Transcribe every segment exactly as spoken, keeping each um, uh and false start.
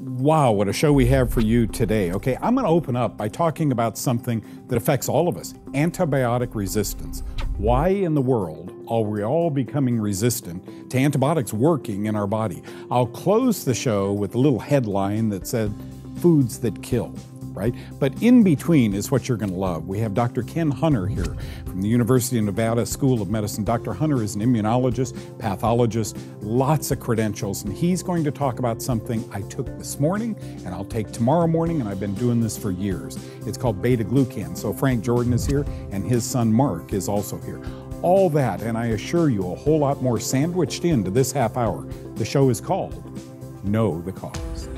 Wow, what a show we have for you today. Okay, I'm going to open up by talking about something that affects all of us, antibiotic resistance. Why in the world are we all becoming resistant to antibiotics working in our body? I'll close the show with a little headline that said, foods that kill, right? But in between is what you're going to love. We have Doctor Ken Hunter here from the University of Nevada School of Medicine. Doctor Hunter is an immunologist, pathologist, lots of credentials, and he's going to talk about something I took this morning and I'll take tomorrow morning, and I've been doing this for years. It's called beta-glucan. So Frank Jordan is here, and his son Mark is also here. All that, and I assure you, a whole lot more sandwiched into this half hour. The show is called Know The Cause.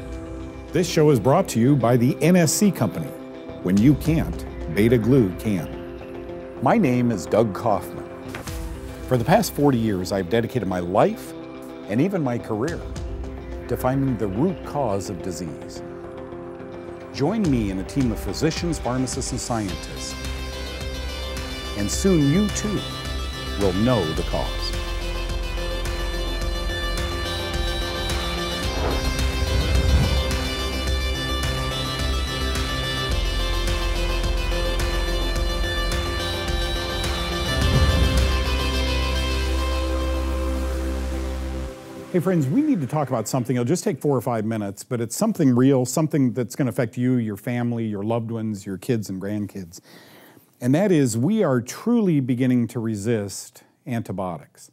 This show is brought to you by the N S C Company. When you can't, beta-glucan can. My name is Doug Kaufman. For the past forty years, I've dedicated my life and even my career to finding the root cause of disease. Join me and a team of physicians, pharmacists, and scientists, and soon you too will know the cause. Hey friends, we need to talk about something. It'll just take four or five minutes, but it's something real, something that's going to affect you, your family, your loved ones, your kids and grandkids. And that is, we are truly beginning to resist antibiotics.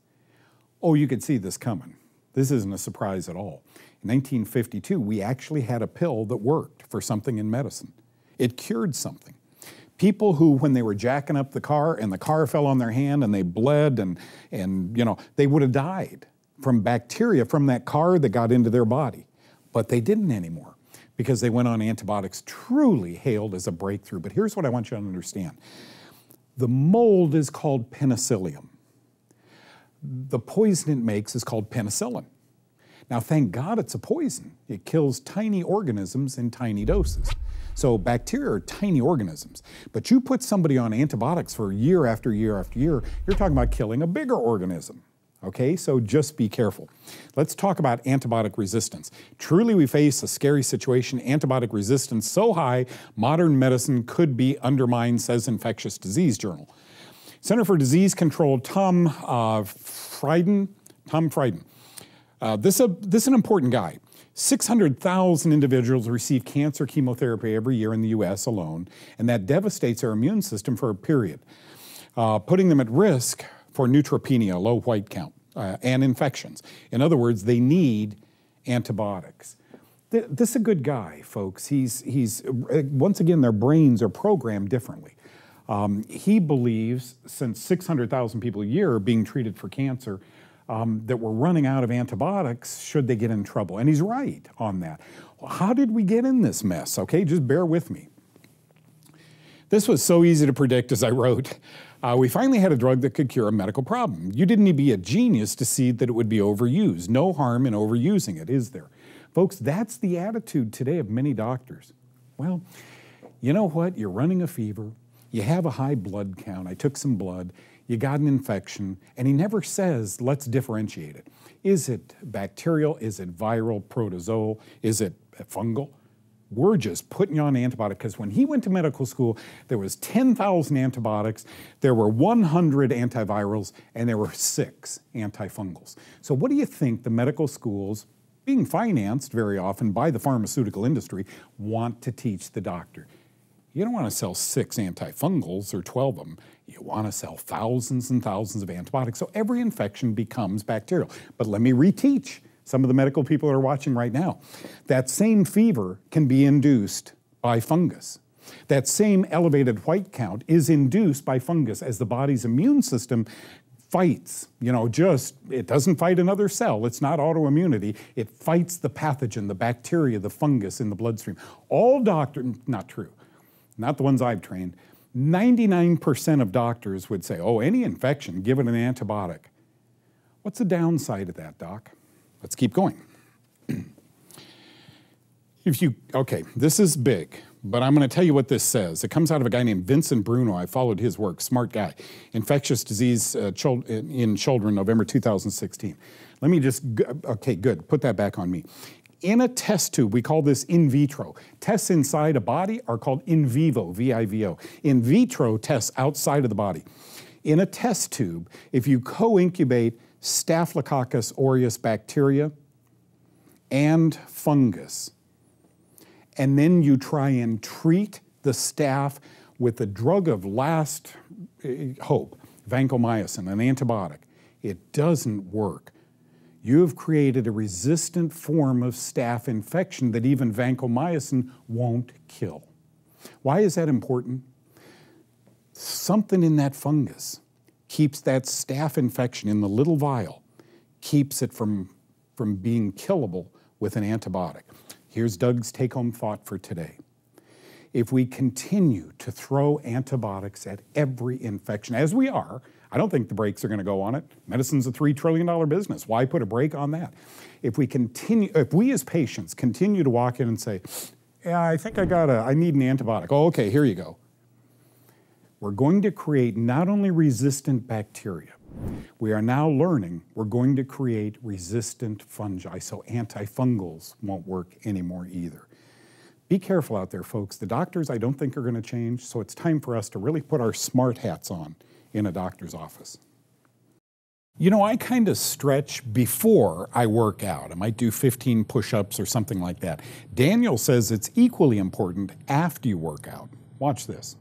Oh, you could see this coming. This isn't a surprise at all. In nineteen fifty-two, we actually had a pill that worked for something in medicine. It cured something. People who, when they were jacking up the car and the car fell on their hand and they bled and, and you know, they would have died from bacteria from that car that got into their body. But they didn't anymore because they went on antibiotics, truly hailed as a breakthrough. But here's what I want you to understand. The mold is called penicillium. The poison it makes is called penicillin. Now, thank God it's a poison. It kills tiny organisms in tiny doses. So bacteria are tiny organisms. But you put somebody on antibiotics for year after year after year, you're talking about killing a bigger organism. Okay, so just be careful. Let's talk about antibiotic resistance. Truly, we face a scary situation. Antibiotic resistance so high, modern medicine could be undermined, says Infectious Disease Journal. Center for Disease Control, Tom uh, Frieden, Tom Frieden. Uh, this, uh, this is an important guy. six hundred thousand individuals receive cancer chemotherapy every year in the U S alone, and that devastates their immune system for a period, uh, putting them at risk for neutropenia, low white count, uh, and infections. In other words, they need antibiotics. Th this is a good guy, folks. He's, he's, once again, their brains are programmed differently. Um, he believes, since six hundred thousand people a year are being treated for cancer, um, that we're running out of antibiotics should they get in trouble. And he's right on that. How did we get in this mess? Okay, just bear with me. This was so easy to predict, as I wrote. Uh, we finally had a drug that could cure a medical problem. You didn't need to be a genius to see that it would be overused. No harm in overusing it, is there? Folks, that's the attitude today of many doctors. Well, you know what? You're running a fever. You have a high blood count. I took some blood. You got an infection. And he never says, let's differentiate it. Is it bacterial? Is it viral, protozoal? Is it fungal? We're just putting you on antibiotics, because when he went to medical school, there was ten thousand antibiotics, there were one hundred antivirals, and there were six antifungals. So what do you think the medical schools, being financed very often by the pharmaceutical industry, want to teach the doctor? You don't want to sell six antifungals or twelve of them. You want to sell thousands and thousands of antibiotics. So every infection becomes bacterial. But let me reteach. Some of the medical people that are watching right now, that same fever can be induced by fungus. That same elevated white count is induced by fungus as the body's immune system fights, you know, just, it doesn't fight another cell. It's not autoimmunity. It fights the pathogen, the bacteria, the fungus in the bloodstream. All doctors, not true, not the ones I've trained, ninety-nine percent of doctors would say, oh, any infection, give it an antibiotic. What's the downside of that, doc? Let's keep going. If you, okay, this is big, but I'm going to tell you what this says. It comes out of a guy named Vincent Bruno. I followed his work, smart guy. Infectious Disease uh, in Children, November two thousand sixteen. Let me just, okay, good, put that back on me. in a test tube. We call this in vitro. Tests inside a body are called in vivo, V I V O. In vitro tests outside of the body. In a test tube, if you co-incubate Staphylococcus aureus bacteria and fungus, and then you try and treat the staph with the drug of last hope, vancomycin, an antibiotic, it doesn't work. You have created a resistant form of staph infection that even vancomycin won't kill. Why is that important? Something in that fungus keeps that staph infection in the little vial, keeps it from, from being killable with an antibiotic. Here's Doug's take-home thought for today. If we continue to throw antibiotics at every infection, as we are, I don't think the brakes are going to go on it. Medicine's a three trillion dollar business. Why put a brake on that? If we continue, if we as patients continue to walk in and say, yeah, I think I got a, I need an antibiotic. Oh, okay, here you go. We're going to create not only resistant bacteria, we are now learning we're going to create resistant fungi, so antifungals won't work anymore either. Be careful out there, folks. The doctors, I don't think, are going to change, so it's time for us to really put our smart hats on in a doctor's office. You know, I kind of stretch before I work out. I might do fifteen push-ups or something like that. Daniel says it's equally important after you work out. Watch this.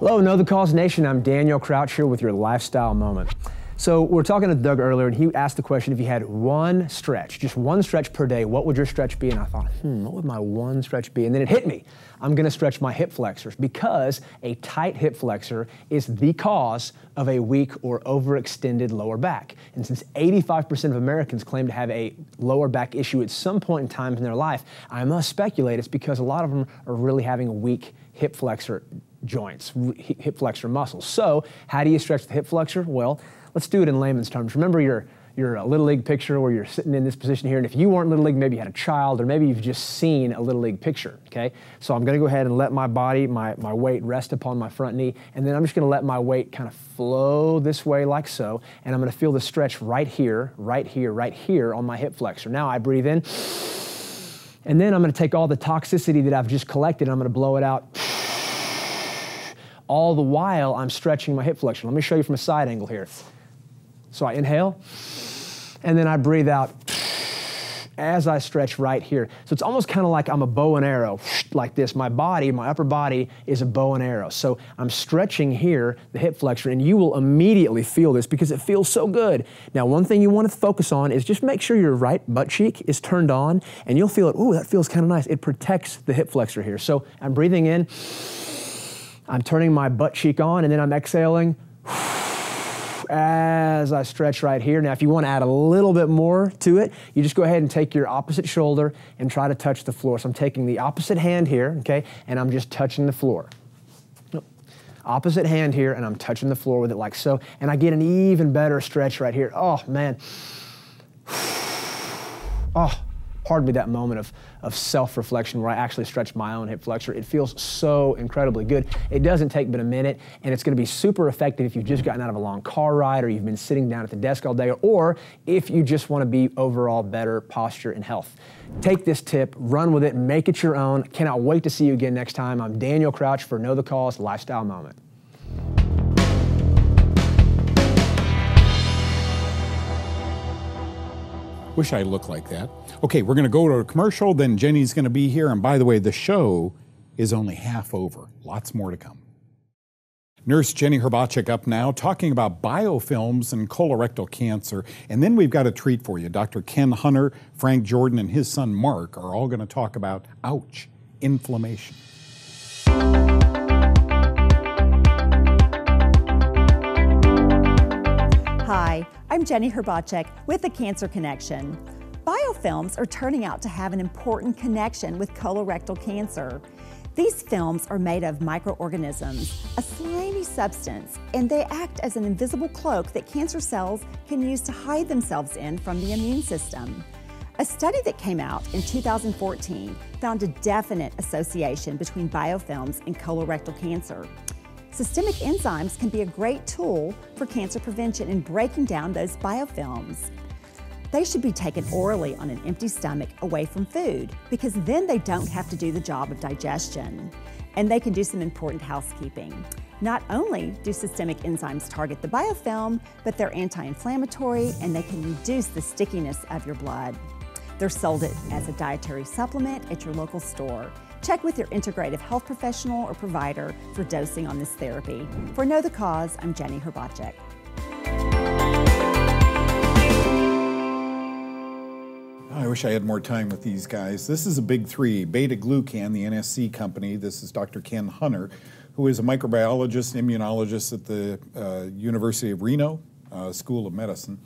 Hello, Know The Cause Nation. I'm Daniel Crouch here with your Lifestyle Moment. So we were talking to Doug earlier, and he asked the question, if you had one stretch, just one stretch per day, what would your stretch be? And I thought, hmm, what would my one stretch be? And then it hit me. I'm going to stretch my hip flexors, because a tight hip flexor is the cause of a weak or overextended lower back. And since eighty-five percent of Americans claim to have a lower back issue at some point in time in their life, I must speculate it's because a lot of them are really having weak hip flexor joints, hip flexor muscles. So how do you stretch the hip flexor? Well, let's do it in layman's terms. Remember your, your Little League picture where you're sitting in this position here, and if you weren't Little League, maybe you had a child, or maybe you've just seen a Little League picture, okay? So I'm gonna go ahead and let my body, my, my weight rest upon my front knee, and then I'm just gonna let my weight kind of flow this way like so, and I'm gonna feel the stretch right here, right here, right here on my hip flexor. Now I breathe in, and then I'm gonna take all the toxicity that I've just collected, and I'm gonna blow it out. All the while, I'm stretching my hip flexor. Let me show you from a side angle here. So I inhale, and then I breathe out as I stretch right here. So it's almost kind of like I'm a bow and arrow, like this. My body, my upper body is a bow and arrow. So I'm stretching here, the hip flexor, and you will immediately feel this because it feels so good. Now, one thing you want to focus on is just make sure your right butt cheek is turned on, and you'll feel it. Ooh, that feels kind of nice. It protects the hip flexor here. So I'm breathing in, I'm turning my butt cheek on, and then I'm exhaling as I stretch right here. Now, if you want to add a little bit more to it, you just go ahead and take your opposite shoulder and try to touch the floor. So I'm taking the opposite hand here, okay, and I'm just touching the floor. Opposite hand here, and I'm touching the floor with it like so, and I get an even better stretch right here. Oh, man. Oh, pardon me that moment of, of self-reflection where I actually stretch my own hip flexor. It feels so incredibly good. It doesn't take but a minute, and it's going to be super effective if you've just gotten out of a long car ride, or you've been sitting down at the desk all day, or if you just want to be overall better posture and health. Take this tip, run with it, make it your own. Cannot wait to see you again next time. I'm Daniel Crouch for Know The Cause Lifestyle Moment. Wish I looked like that. Okay, we're gonna go to a commercial, then Jenny's gonna be here, and by the way, the show is only half over. Lots more to come. Nurse Jenny Hrbacek up now, talking about biofilms and colorectal cancer, and then we've got a treat for you. Doctor Ken Hunter, Frank Jordan, and his son Mark are all gonna talk about, ouch, inflammation. Hi, I'm Jenny Hrbacek with The Cancer Connection. Biofilms are turning out to have an important connection with colorectal cancer. These films are made of microorganisms, a slimy substance, and they act as an invisible cloak that cancer cells can use to hide themselves in from the immune system. A study that came out in two thousand fourteen found a definite association between biofilms and colorectal cancer. Systemic enzymes can be a great tool for cancer prevention in breaking down those biofilms. They should be taken orally on an empty stomach away from food, because then they don't have to do the job of digestion. And they can do some important housekeeping. Not only do systemic enzymes target the biofilm, but they're anti-inflammatory and they can reduce the stickiness of your blood. They're sold as a dietary supplement at your local store. Check with your integrative health professional or provider for dosing on this therapy. For Know the Cause, I'm Jenny Hrbacek. I wish I had more time with these guys. This is a big three, beta-glucan, the N S C company. This is Doctor Ken Hunter, who is a microbiologist and immunologist at the uh, University of Reno uh, School of Medicine.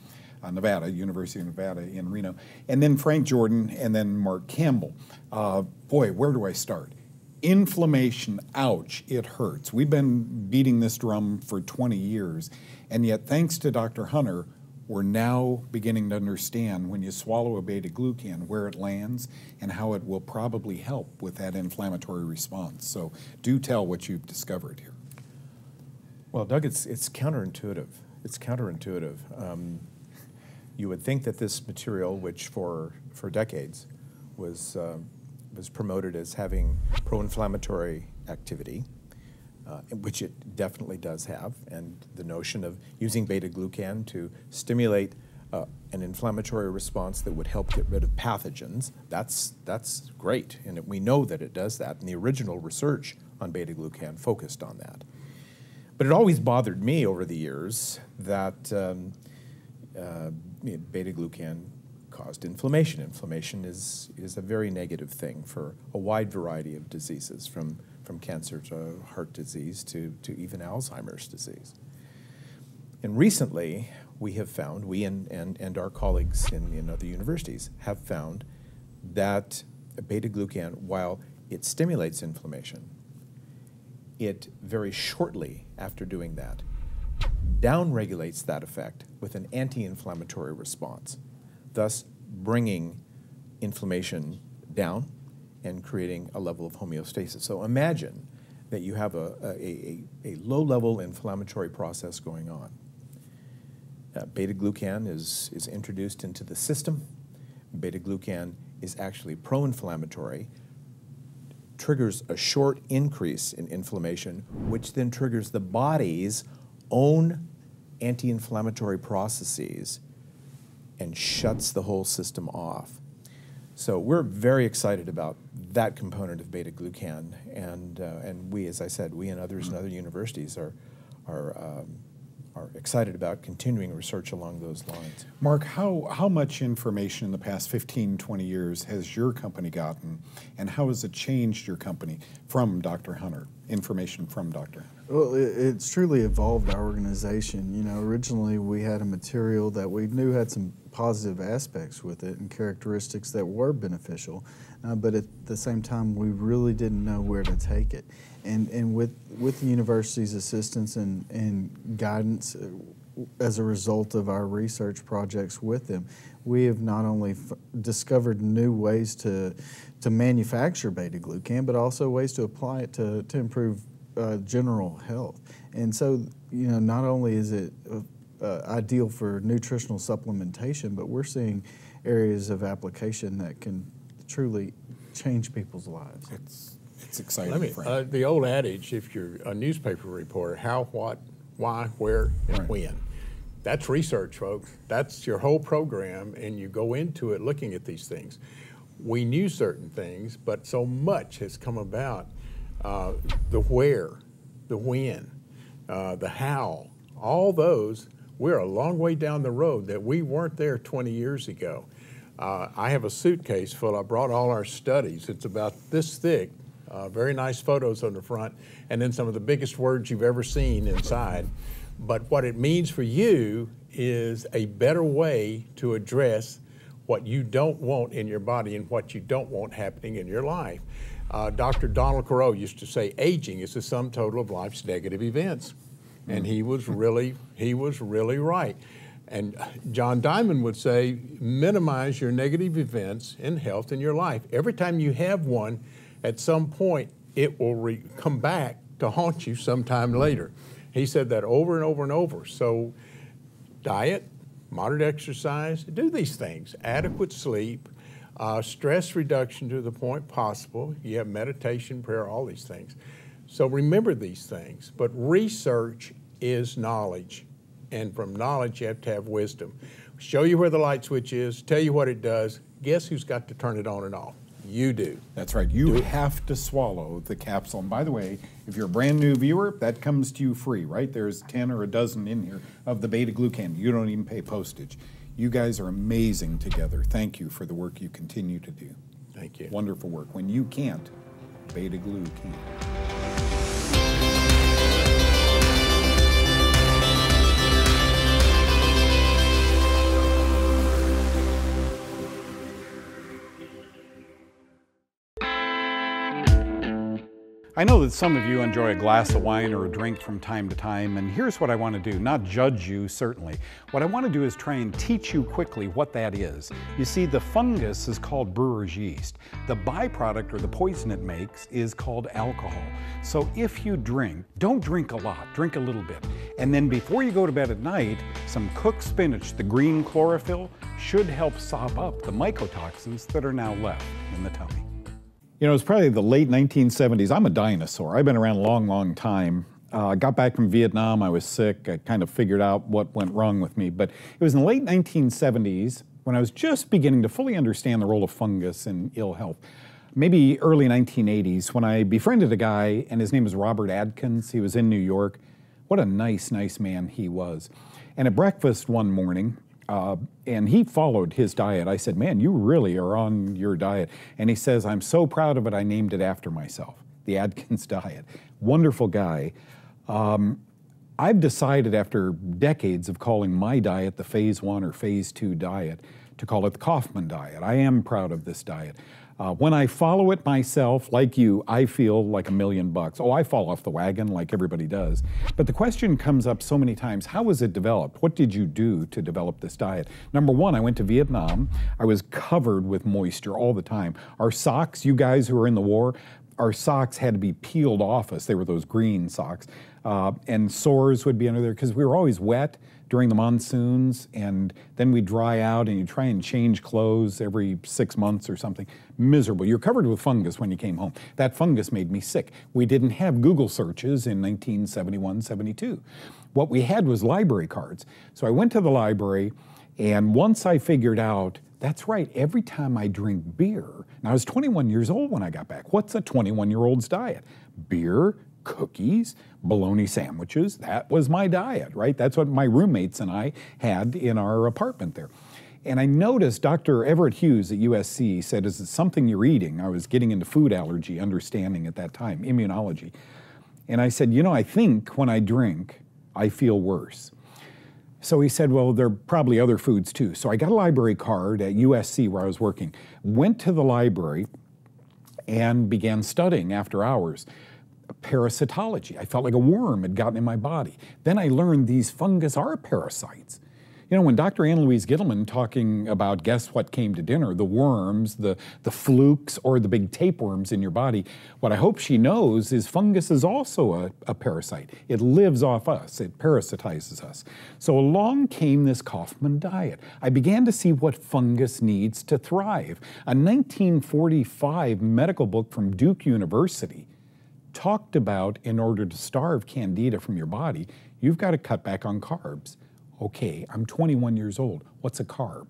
Uh, Nevada, University of Nevada in Reno, and then Frank Jordan, and then Mark Campbell. Uh, boy, where do I start? Inflammation, ouch, it hurts. We've been beating this drum for twenty years, and yet thanks to Doctor Hunter, we're now beginning to understand when you swallow a beta-glucan, where it lands and how it will probably help with that inflammatory response. So do tell what you've discovered here. Well, Doug, it's, it's counterintuitive. It's counterintuitive. Um, You would think that this material, which for, for decades was, uh, was promoted as having pro-inflammatory activity, uh, which it definitely does have, and the notion of using beta-glucan to stimulate uh, an inflammatory response that would help get rid of pathogens, that's, that's great. And we know that it does that, and the original research on beta-glucan focused on that. But it always bothered me over the years that um, Uh, beta-glucan caused inflammation. Inflammation is, is a very negative thing for a wide variety of diseases, from, from cancer to heart disease to, to even Alzheimer's disease. And recently, we have found, we and, and, and our colleagues in, in other universities have found that beta-glucan, while it stimulates inflammation, it very shortly after doing that downregulates that effect with an anti-inflammatory response, thus bringing inflammation down and creating a level of homeostasis. So imagine that you have a, a, a, a low-level inflammatory process going on. Uh, beta-glucan is, is introduced into the system. Beta-glucan is actually pro-inflammatory, triggers a short increase in inflammation, which then triggers the body's own anti-inflammatory processes and shuts the whole system off. So we're very excited about that component of beta-glucan, and, uh, and we, as I said, we and others in other universities are, are, um, are excited about continuing research along those lines. Mark, how, how much information in the past fifteen, twenty years has your company gotten, and how has it changed your company from Doctor Hunter, information from Doctor Hunter? Well, it's truly evolved our organization. You know, originally we had a material that we knew had some positive aspects with it and characteristics that were beneficial, uh, but at the same time we really didn't know where to take it. And and with with the university's assistance and and guidance, uh, as a result of our research projects with them, we have not only f discovered new ways to to manufacture beta-glucan, but also ways to apply it to to improve Uh, general health. And so, you know, not only is it uh, uh, ideal for nutritional supplementation, but we're seeing areas of application that can truly change people's lives. It's, it's exciting. Let me, uh, the old adage, if you're a newspaper reporter, how, what, why, where, and right. when. That's research, folks. That's your whole program, and you go into it looking at these things. We knew certain things, but so much has come about. Uh, the where, the when, uh, the how, all those, we're a long way down the road that we weren't there twenty years ago. Uh, I have a suitcase full. I brought all our studies. It's about this thick, uh, very nice photos on the front, and then some of the biggest words you've ever seen inside. But what it means for you is a better way to address what you don't want in your body and what you don't want happening in your life. Uh, Doctor Donald Carot used to say, aging is the sum total of life's negative events. Mm. And he was really, he was really right. And John Diamond would say, minimize your negative events in health in your life. Every time you have one, at some point, it will re come back to haunt you sometime later. He said that over and over and over. So diet, moderate exercise, do these things, adequate sleep, uh, stress reduction to the point possible. You have meditation, prayer, all these things. So remember these things, but research is knowledge. And from knowledge, you have to have wisdom. Show you where the light switch is, tell you what it does. Guess who's got to turn it on and off? You do. That's right. You do have it. to swallow the capsule. And by the way, if you're a brand new viewer, that comes to you free, right? There's ten or a dozen in here of the beta-glucan. You don't even pay postage. You guys are amazing together. Thank you for the work you continue to do. Thank you. Wonderful work. When you can't, beta-glucan. I know that some of you enjoy a glass of wine or a drink from time to time, and here's what I want to do, not judge you, certainly. What I want to do is try and teach you quickly what that is. You see, the fungus is called brewer's yeast. The byproduct, or the poison it makes, is called alcohol. So if you drink, don't drink a lot, drink a little bit. And then before you go to bed at night, some cooked spinach, the green chlorophyll, should help sop up the mycotoxins that are now left in the tummy. You know, it's probably the late nineteen seventies. I'm a dinosaur. I've been around a long, long time. Uh, I got back from Vietnam. I was sick. I kind of figured out what went wrong with me. But it was in the late nineteen seventies when I was just beginning to fully understand the role of fungus in ill health. Maybe early nineteen eighties when I befriended a guy, and his name was Robert Adkins. He was in New York. What a nice, nice man he was. And at breakfast one morning, Uh, and he followed his diet. I said, man, you really are on your diet. And he says, I'm so proud of it, I named it after myself, the Atkins diet. Wonderful guy. Um, I've decided after decades of calling my diet the phase one or phase two diet to call it the Kaufmann diet. I am proud of this diet. Uh, when I follow it myself, like you, I feel like a million bucks. Oh, I fall off the wagon like everybody does. But the question comes up so many times, how was it developed? What did you do to develop this diet? Number one, I went to Vietnam. I was covered with moisture all the time. Our socks, you guys who are in the war, our socks had to be peeled off us. They were those green socks. Uh, and sores would be under there because we were always wet during the monsoons, and then we dry out, and you try and change clothes every six months or something. Miserable. You're covered with fungus when you came home. That fungus made me sick. We didn't have Google searches in nineteen seventy-one, seventy-two. What we had was library cards. So I went to the library, and once I figured out, that's right, every time I drink beer, and I was twenty-one years old when I got back. What's a twenty-one-year-old's diet? Beer, cookies, bologna sandwiches. That was my diet, right? That's what my roommates and I had in our apartment there. And I noticed Doctor Everett Hughes at U S C said, is it something you're eating? I was getting into food allergy understanding at that time, immunology. And I said, you know, I think when I drink, I feel worse. So he said, well, there are probably other foods too. So I got a library card at U S C where I was working, went to the library and began studying after hours. Parasitology. I felt like a worm had gotten in my body. Then I learned these fungus are parasites. You know, when Doctor Anne Louise Gittleman talking about guess what came to dinner, the worms, the, the flukes, or the big tapeworms in your body, what I hope she knows is fungus is also a, a parasite. It lives off us. It parasitizes us. So along came this Kaufmann diet. I began to see what fungus needs to thrive. A nineteen forty-five medical book from Duke University talked about in order to starve candida from your body, you've got to cut back on carbs. Okay, I'm twenty-one years old. What's a carb?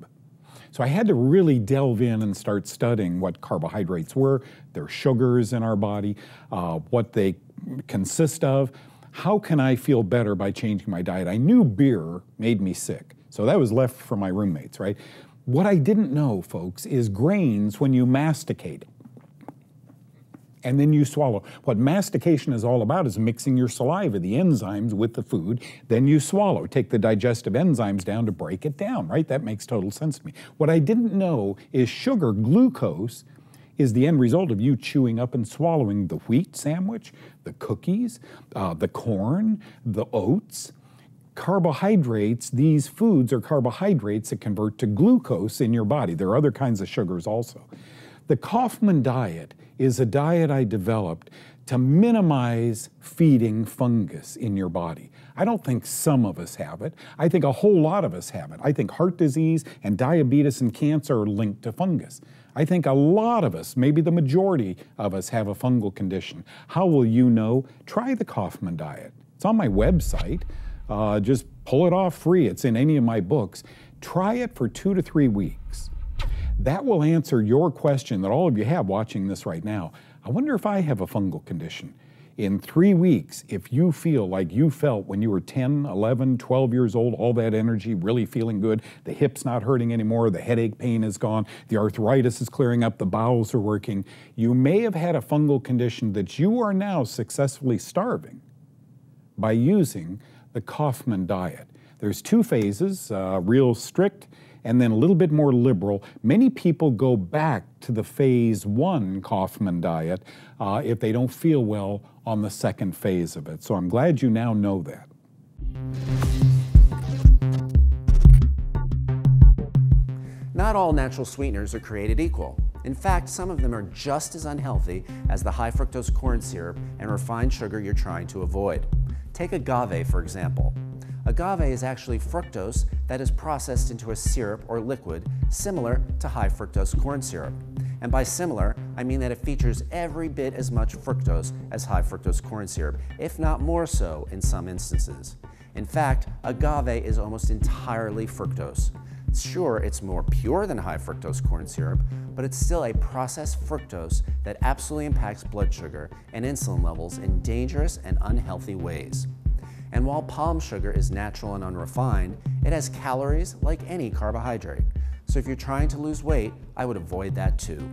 So I had to really delve in and start studying what carbohydrates were, their sugars in our body, uh, what they consist of. How can I feel better by changing my diet? I knew beer made me sick, so that was left for my roommates, right? What I didn't know, folks, is grains when you masticate it, and then you swallow. What mastication is all about is mixing your saliva, the enzymes, with the food, then you swallow. Take the digestive enzymes down to break it down, right? That makes total sense to me. What I didn't know is sugar, glucose, is the end result of you chewing up and swallowing the wheat sandwich, the cookies, uh, the corn, the oats. Carbohydrates, these foods are carbohydrates that convert to glucose in your body. There are other kinds of sugars also. The Kaufmann diet is a diet I developed to minimize feeding fungus in your body. I don't think some of us have it. I think a whole lot of us have it. I think heart disease and diabetes and cancer are linked to fungus. I think a lot of us, maybe the majority of us, have a fungal condition. How will you know? Try the Kaufmann diet. It's on my website. Uh, just pull it off free. It's in any of my books. Try it for two to three weeks. That will answer your question that all of you have watching this right now. I wonder if I have a fungal condition. In three weeks, if you feel like you felt when you were ten, eleven, twelve years old, all that energy, really feeling good, the hip's not hurting anymore, the headache pain is gone, the arthritis is clearing up, the bowels are working, you may have had a fungal condition that you are now successfully starving by using the Kaufmann diet. There's two phases, uh, real strict and then a little bit more liberal. Many people go back to the phase one Kaufmann diet uh, if they don't feel well on the second phase of it. So I'm glad you now know that. Not all natural sweeteners are created equal. In fact, some of them are just as unhealthy as the high fructose corn syrup and refined sugar you're trying to avoid. Take agave, for example. Agave is actually fructose that is processed into a syrup or liquid similar to high fructose corn syrup. And by similar, I mean that it features every bit as much fructose as high fructose corn syrup, if not more so in some instances. In fact, agave is almost entirely fructose. Sure, it's more pure than high fructose corn syrup, but it's still a processed fructose that absolutely impacts blood sugar and insulin levels in dangerous and unhealthy ways. And while palm sugar is natural and unrefined, it has calories like any carbohydrate. So if you're trying to lose weight, I would avoid that too.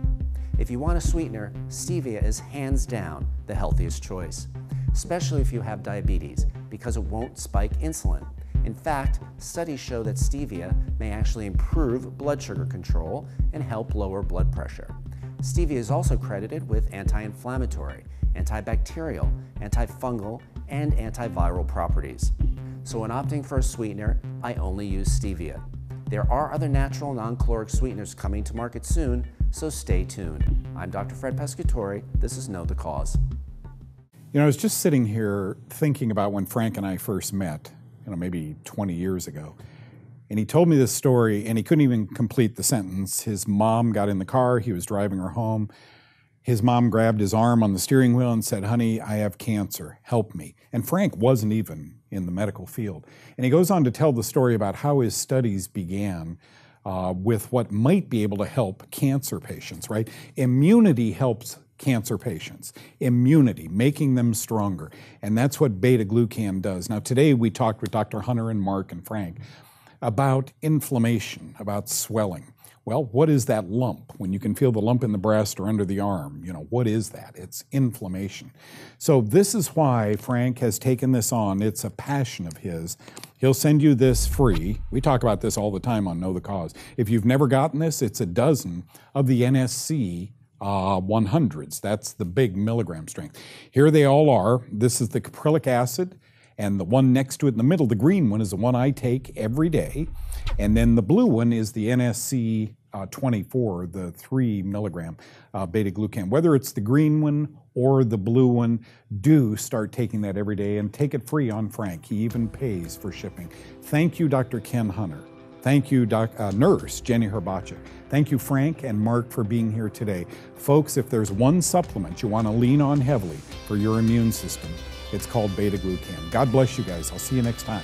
If you want a sweetener, stevia is hands down the healthiest choice, especially if you have diabetes, because it won't spike insulin. In fact, studies show that stevia may actually improve blood sugar control and help lower blood pressure. Stevia is also credited with anti-inflammatory, antibacterial, antifungal, and antiviral properties. So when opting for a sweetener, I only use stevia. There are other natural non-caloric sweeteners coming to market soon, so stay tuned. I'm Doctor Fred Pescatore. This is Know The Cause. You know, I was just sitting here thinking about when Frank and I first met, you know, maybe twenty years ago, and he told me this story and he couldn't even complete the sentence. His mom got in the car, he was driving her home. His mom grabbed his arm on the steering wheel and said, "Honey, I have cancer, help me." And Frank wasn't even in the medical field. And he goes on to tell the story about how his studies began uh, with what might be able to help cancer patients, right? Immunity helps cancer patients. Immunity, making them stronger. And that's what beta-glucan does. Now today we talked with Doctor Hunter and Mark and Frank about inflammation, about swelling. Well, what is that lump? When you can feel the lump in the breast or under the arm, you know, what is that? It's inflammation. So this is why Frank has taken this on. It's a passion of his. He'll send you this free. We talk about this all the time on Know The Cause. If you've never gotten this, it's a dozen of the N S C uh, one hundreds. That's the big milligram strength. Here they all are. This is the caprylic acid. And the one next to it in the middle, the green one, is the one I take every day. And then the blue one is the N S C twenty-four, the three milligram uh, beta-glucan. Whether it's the green one or the blue one, do start taking that every day and take it free on Frank. He even pays for shipping. Thank you, Doctor Ken Hunter. Thank you, doc, uh, nurse Jenny Hrbacek. Thank you, Frank and Mark, for being here today. Folks, if there's one supplement you want to lean on heavily for your immune system, it's called beta-glucan. God bless you guys. I'll see you next time.